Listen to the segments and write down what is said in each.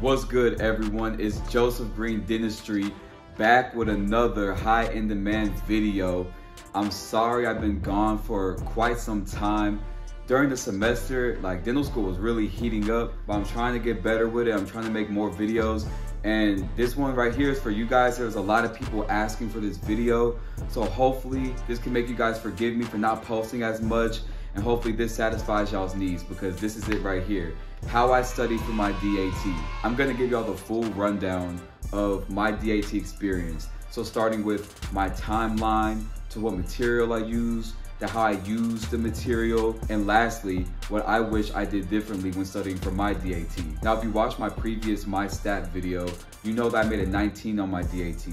What's good, everyone? It's Joseph Green Dentistry back with another high in demand video. I'm sorry I've been gone for quite some time. During the semester, like, dental school was really heating up, but I'm trying to get better with it. I'm trying to make more videos. And this one right here is for you guys. There's a lot of people asking for this video. So hopefully this can make you guys forgive me for not posting as much. And hopefully this satisfies y'all's needs, because this is it right here. How I study for my DAT. I'm gonna give y'all the full rundown of my DAT experience. So starting with my timeline, to what material I used, to how I used the material, and lastly, what I wish I did differently when studying for my DAT. Now, if you watched my previous My Stat video, you know that I made a 19 on my DAT.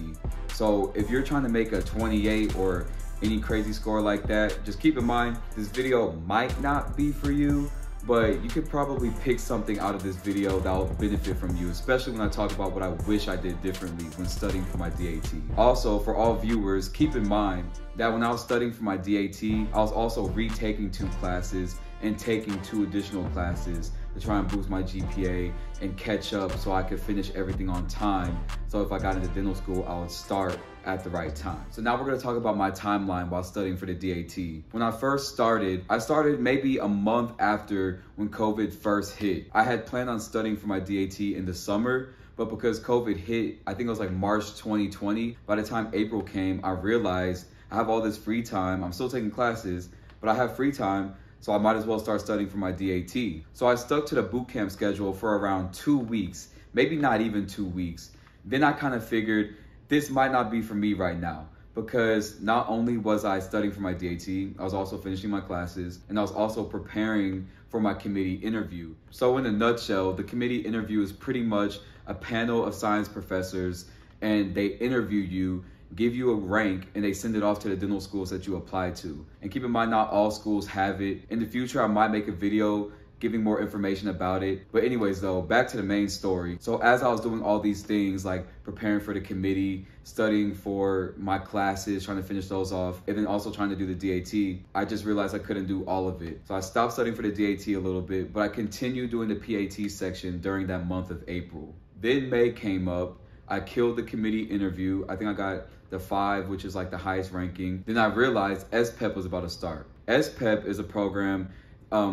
So if you're trying to make a 28 or any crazy score like that, just keep in mind, this video might not be for you, but you could probably pick something out of this video that will benefit from you, especially when I talk about what I wish I did differently when studying for my DAT. Also, for all viewers, keep in mind that when I was studying for my DAT, I was also retaking 2 classes and taking 2 additional classes to try and boost my GPA and catch up so I could finish everything on time. So if I got into dental school, I would start at the right time. So now we're gonna talk about my timeline while studying for the DAT. When I first started, I started maybe a month after when COVID first hit. I had planned on studying for my DAT in the summer, but because COVID hit, I think it was like March 2020, by the time April came, I realized I have all this free time. I'm still taking classes, but I have free time, so I might as well start studying for my DAT. So I stuck to the bootcamp schedule for around 2 weeks, maybe not even 2 weeks. Then I kind of figured this might not be for me right now, because not only was I studying for my DAT, I was also finishing my classes, and I was also preparing for my committee interview. So in a nutshell, the committee interview is pretty much a panel of science professors, and they interview you, give you a rank, and they send it off to the dental schools that you apply to. And keep in mind, not all schools have it. In the future, I might make a video giving more information about it. But anyways though, back to the main story. So as I was doing all these things, like preparing for the committee, studying for my classes, trying to finish those off, and then also trying to do the DAT, I just realized I couldn't do all of it. So I stopped studying for the DAT a little bit, but I continued doing the PAT section during that month of April. Then May came up. I killed the committee interview. I think I got the 5, which is like the highest ranking. Then I realized SPEP was about to start. SPEP is a program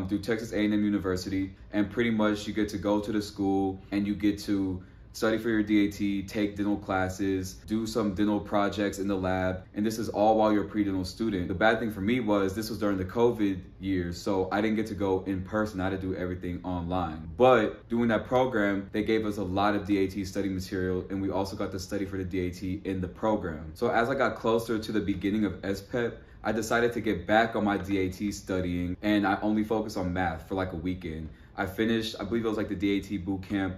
through Texas A&M University, and pretty much you get to go to the school and you get to study for your DAT, take dental classes, do some dental projects in the lab, and this is all while you're a pre-dental student. The bad thing for me was this was during the COVID year, so I didn't get to go in person. I had to do everything online. But doing that program, they gave us a lot of DAT study material, and we also got to study for the DAT in the program. So as I got closer to the beginning of SPEP, I decided to get back on my DAT studying, and I only focused on math for like a weekend. I finished, I believe it was like the DAT bootcamp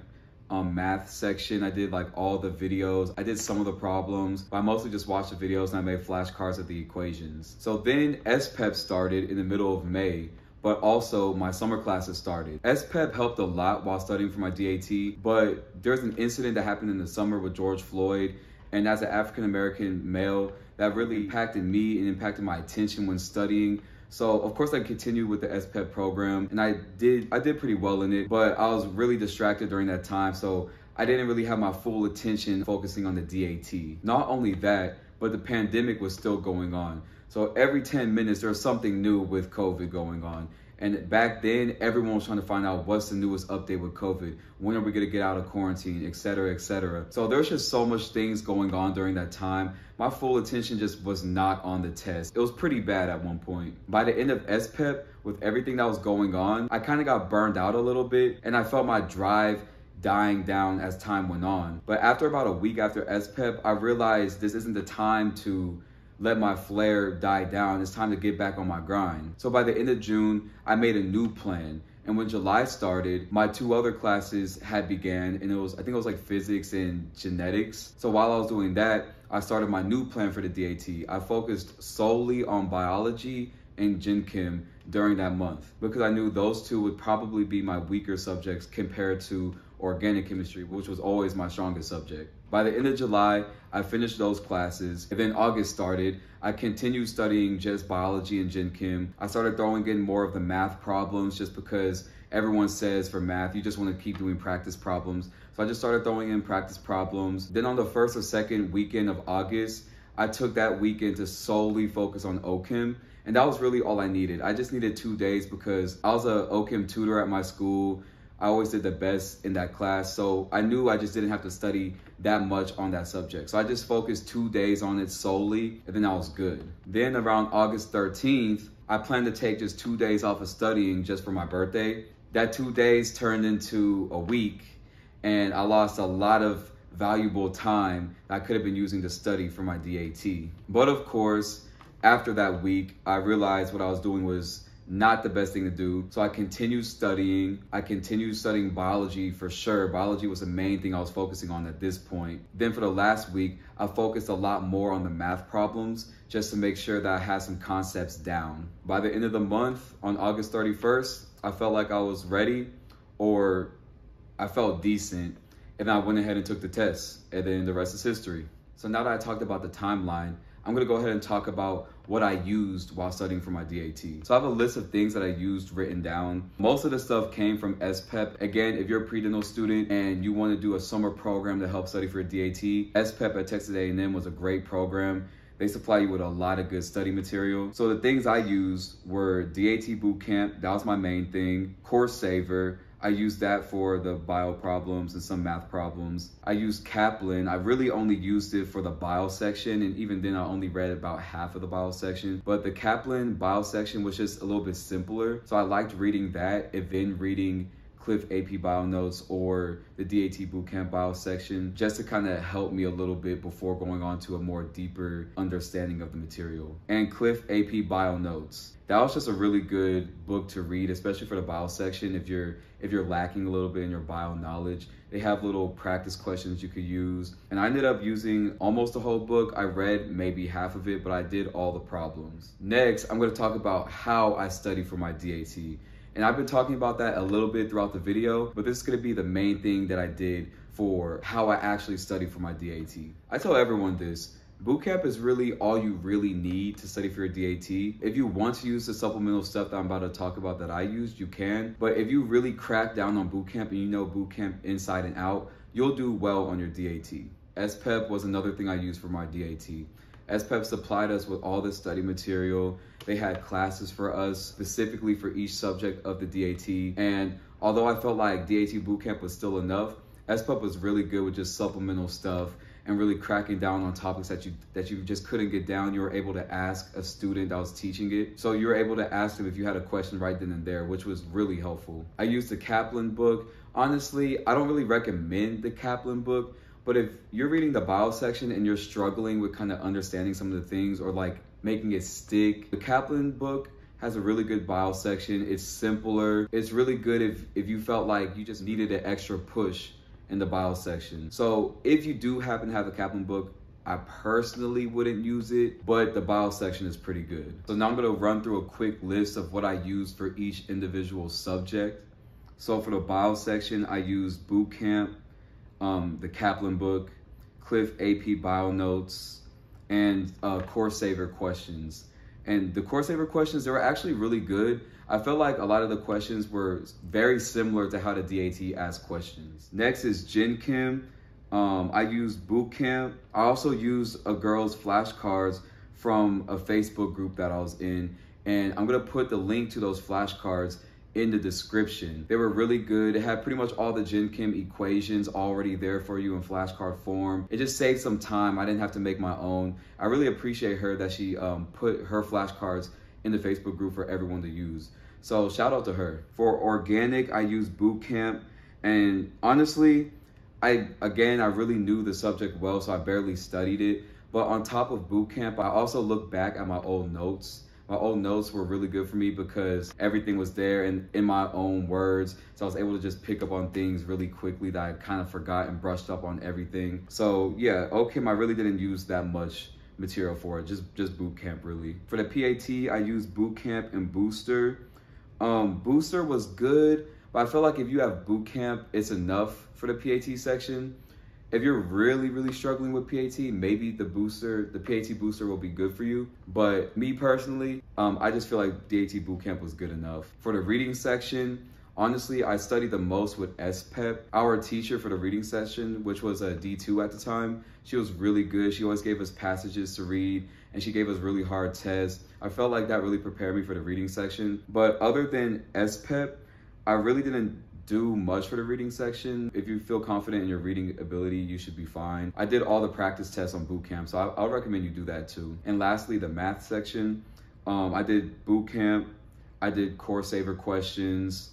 math section. I did like all the videos. I did some of the problems, but I mostly just watched the videos and I made flashcards of the equations. So then SPEP started in the middle of May, but also my summer classes started. SPEP helped a lot while studying for my DAT, but there's an incident that happened in the summer with George Floyd. And as an African-American male, that really impacted me and impacted my attention when studying. So of course I continued with the SPEP program, and I did pretty well in it, but I was really distracted during that time. So I didn't really have my full attention focusing on the DAT. Not only that, but the pandemic was still going on. So every 10 minutes, there was something new with COVID going on. And back then, everyone was trying to find out what's the newest update with COVID. When are we gonna get out of quarantine, et cetera, et cetera. So there's just so much things going on during that time. My full attention just was not on the test. It was pretty bad at one point. By the end of SPEP, with everything that was going on, I kind of got burned out a little bit, and I felt my drive dying down as time went on. But after about a week after SPEP, I realized this isn't the time to let my flare die down. It's time to get back on my grind. So by the end of June, I made a new plan. And when July started, my 2 other classes had began, and I think it was like physics and genetics. So while I was doing that, I started my new plan for the DAT. I focused solely on biology and Gen Chem during that month, because I knew those 2 would probably be my weaker subjects compared to organic chemistry, which was always my strongest subject. By the end of July, I finished those classes, and then August started. I continued studying just biology and Gen Chem. I started throwing in more of the math problems, just because everyone says for math, you just want to keep doing practice problems. So I just started throwing in practice problems. Then on the first or second weekend of August, I took that weekend to solely focus on OChem. And that was really all I needed. I just needed 2 days because I was an OChem tutor at my school. I always did the best in that class. So I knew I just didn't have to study that much on that subject. So I just focused 2 days on it solely, and then I was good. Then around August 13th, I planned to take just 2 days off of studying just for my birthday. That 2 days turned into a week, and I lost a lot of valuable time that I could have been using to study for my DAT. But of course, after that week, I realized what I was doing was not the best thing to do. So I continued studying. I continued studying biology for sure. Biology was the main thing I was focusing on at this point. Then for the last week, I focused a lot more on the math problems just to make sure that I had some concepts down. By the end of the month, on August 31st, I felt like I was ready, or I felt decent. And I went ahead and took the test, and then the rest is history. So now that I talked about the timeline, I'm gonna go ahead and talk about what I used while studying for my DAT. So I have a list of things that I used written down. Most of the stuff came from SPEP. Again, if you're a pre-dental student and you wanna do a summer program to help study for your DAT, SPEP at Texas A&M was a great program. They supply you with a lot of good study material. So the things I used were DAT Bootcamp, that was my main thing, Course Saver, I used that for the bio problems and some math problems. I used Kaplan. I really only used it for the bio section, and even then I only read about half of the bio section. But the Kaplan bio section was just a little bit simpler, so I liked reading that and then reading Cliff AP Bio notes or the DAT Bootcamp bio section just to kind of help me a little bit before going on to a more deeper understanding of the material. And Cliff AP Bio notes. That was just a really good book to read, especially for the bio section. If you're lacking a little bit in your bio knowledge, they have little practice questions you could use. And I ended up using almost the whole book. I read maybe half of it, but I did all the problems. Next, I'm going to talk about how I study for my DAT. And I've been talking about that a little bit throughout the video, but this is gonna be the main thing that I did for how I actually study for my DAT. I tell everyone this, bootcamp is really all you really need to study for your DAT. If you want to use the supplemental stuff that I'm about to talk about that I used, you can. But if you really crack down on bootcamp and you know bootcamp inside and out, you'll do well on your DAT. SPEP was another thing I used for my DAT. SPEP supplied us with all this study material. They had classes for us specifically for each subject of the DAT. And although I felt like DAT bootcamp was still enough, SPEP was really good with just supplemental stuff and really cracking down on topics that you just couldn't get down. You were able to ask a student that was teaching it. So you were able to ask them if you had a question right then and there, which was really helpful. I used the Kaplan book. Honestly, I don't really recommend the Kaplan book, but if you're reading the bio section and you're struggling with kind of understanding some of the things or like making it stick, the Kaplan book has a really good bio section. It's simpler. It's really good if you felt like you just needed an extra push in the bio section. So if you do happen to have the Kaplan book, I personally wouldn't use it, but the bio section is pretty good. So now I'm gonna run through a quick list of what I used for each individual subject. So for the bio section, I used bootcamp, the Kaplan book, Cliff AP Bio notes, and Course Saver questions. And the Course Saver questions, they were actually really good. I felt like a lot of the questions were very similar to how the DAT asked questions. Next is Gen Chem. I used bootcamp. I also used a girl's flashcards from a Facebook group that I was in, and I'm gonna put the link to those flashcards in the description. They were really good. It had pretty much all the Gen Chem equations already there for you in flashcard form. It just saved some time. I didn't have to make my own. I really appreciate her that she put her flashcards in the Facebook group for everyone to use. So shout out to her. For organic, I used bootcamp, and honestly, I really knew the subject well, so I barely studied it. But on top of bootcamp, I also looked back at my old notes. My old notes were really good for me because everything was there and in my own words. So I was able to just pick up on things really quickly that I kind of forgot and brushed up on everything. So yeah, OChem, I really didn't use that much material for it, just bootcamp really. For the PAT, I used bootcamp and booster. Booster was good, but I feel like if you have bootcamp, it's enough for the PAT section. If you're really, really struggling with PAT, maybe the PAT booster will be good for you. But me personally, I just feel like DAT bootcamp was good enough. For the reading section, Honestly, I studied the most with SPEP. Our teacher for the reading session, which was a D2 at the time, she was really good. She always gave us passages to read, and she gave us really hard tests. I felt like that really prepared me for the reading section. But other than SPEP, I really didn't do much for the reading section. If you feel confident in your reading ability, you should be fine. I did all the practice tests on bootcamp, so I'll recommend you do that too. And lastly, the math section. I did bootcamp, I did Course Saver questions,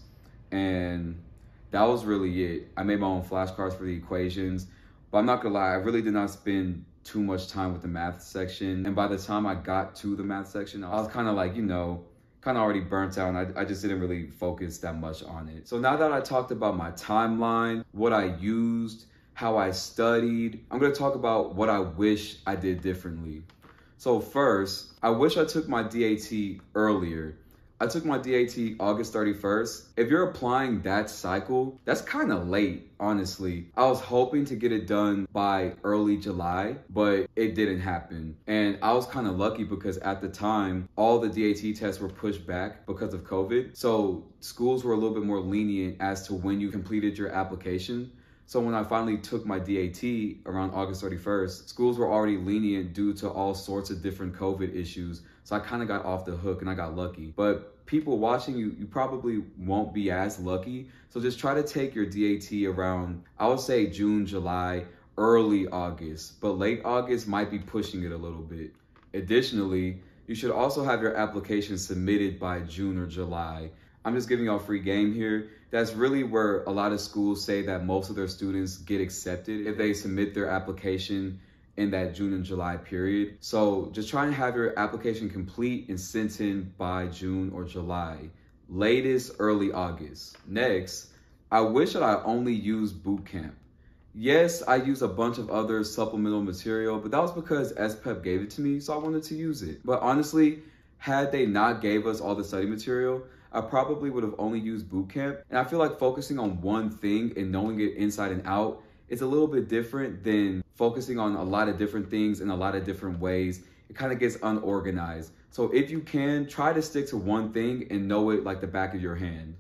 and that was really it. I made my own flashcards for the equations, but I'm not gonna lie, I really did not spend too much time with the math section. And by the time I got to the math section, I was kind of like, you know, kind of already burnt out, and I just didn't really focus that much on it. So now that I talked about my timeline, what I used, how I studied, I'm gonna talk about what I wish I did differently. So first, I wish I took my DAT earlier. I took my DAT August 31st. If you're applying that cycle, that's kind of late, honestly. I was hoping to get it done by early July, but it didn't happen. And I was kind of lucky because at the time, all the DAT tests were pushed back because of COVID. So schools were a little bit more lenient as to when you completed your application. So when I finally took my DAT around August 31st, schools were already lenient due to all sorts of different COVID issues. So I kind of got off the hook and I got lucky. But people watching, you probably won't be as lucky. So just try to take your DAT around, I would say June, July, early August, but late August might be pushing it a little bit. Additionally, you should also have your application submitted by June or July. I'm just giving y'all free game here. That's really where a lot of schools say that most of their students get accepted if they submit their application in that June and July period. So just try and have your application complete and sent in by June or July, latest early August. Next, I wish that I only used bootcamp. Yes, I used a bunch of other supplemental material, but that was because SPEP gave it to me, so I wanted to use it. But honestly, had they not gave us all the study material, I probably would have only used bootcamp. And I feel like focusing on one thing and knowing it inside and out is a little bit different than focusing on a lot of different things in a lot of different ways. It kind of gets unorganized. So if you can, try to stick to one thing and know it like the back of your hand.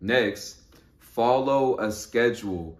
Next, follow a schedule.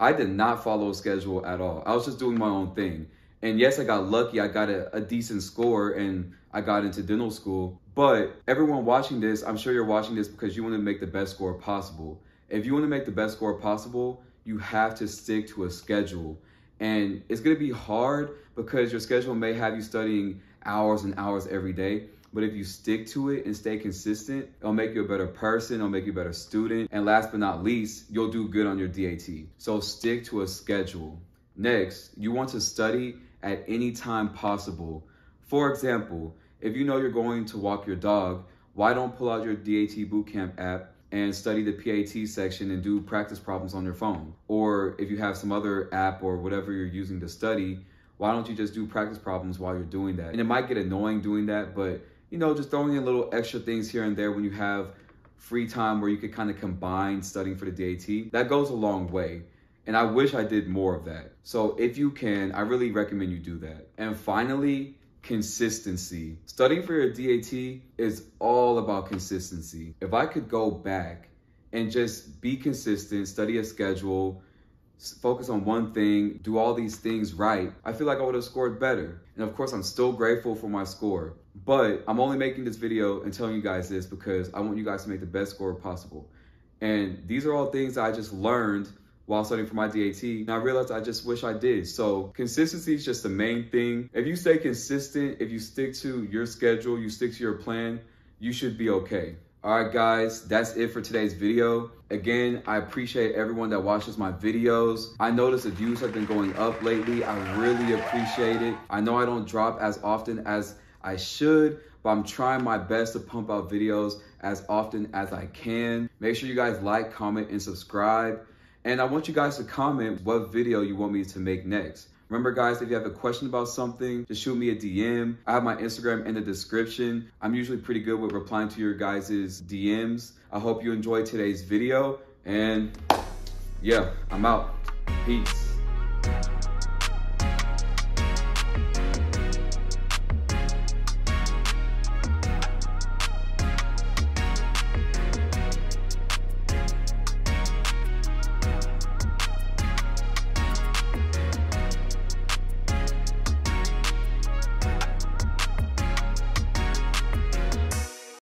I did not follow a schedule at all. I was just doing my own thing. And yes, I got lucky. I got a decent score and I got into dental school. But everyone watching this, I'm sure you're watching this because you want to make the best score possible. If you want to make the best score possible, you have to stick to a schedule. And it's going to be hard because your schedule may have you studying hours and hours every day. But if you stick to it and stay consistent, it'll make you a better person, it'll make you a better student. And last but not least, you'll do good on your DAT. So stick to a schedule. Next, you want to study at any time possible. For example, if you know you're going to walk your dog, why don't pull out your DAT Bootcamp app and study the PAT section and do practice problems on your phone? Or if you have some other app or whatever you're using to study, why don't you just do practice problems while you're doing that? And it might get annoying doing that, but you know, just throwing in little extra things here and there when you have free time where you could kind of combine studying for the DAT, that goes a long way. And I wish I did more of that. So if you can, I really recommend you do that. And finally, consistency. Studying for your DAT is all about consistency. If I could go back and just be consistent, study a schedule, focus on one thing, do all these things right, I feel like I would have scored better. And of course, I'm still grateful for my score, but I'm only making this video and telling you guys this because I want you guys to make the best score possible. And these are all things that I just learned while studying for my DAT, and I realized I just wish I did. So consistency is just the main thing. If you stay consistent, if you stick to your schedule, you stick to your plan, you should be okay. All right, guys, that's it for today's video. Again, I appreciate everyone that watches my videos. I noticed the views have been going up lately. I really appreciate it. I know I don't drop as often as I should, but I'm trying my best to pump out videos as often as I can. Make sure you guys like, comment, and subscribe. And I want you guys to comment what video you want me to make next. Remember guys, if you have a question about something, just shoot me a DM. I have my Instagram in the description. I'm usually pretty good with replying to your guys' DMs. I hope you enjoyed today's video, and yeah, I'm out. Peace.